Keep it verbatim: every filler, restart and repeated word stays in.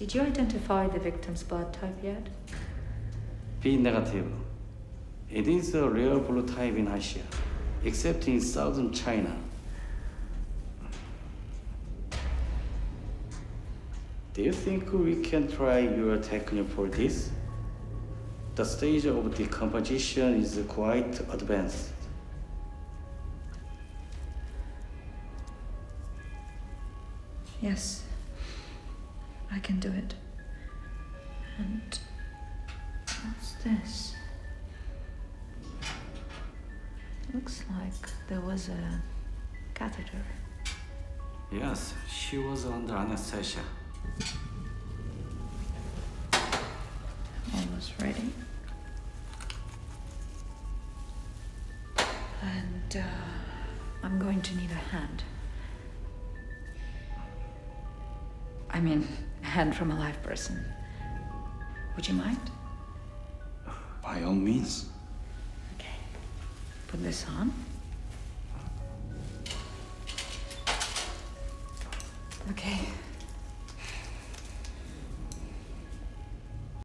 Did you identify the victim's blood type yet? B negative. It is a rare blood type in Asia, except in southern China. Do you think we can try your technique for this? The stage of decomposition is quite advanced. Yes, I can do it. And what's this? Looks like there was a catheter. Yes, she was under anesthesia. Almost ready. And uh, I'm going to need a hand. I mean, a hand from a live person. Would you mind? By all means. Okay. Put this on. Okay.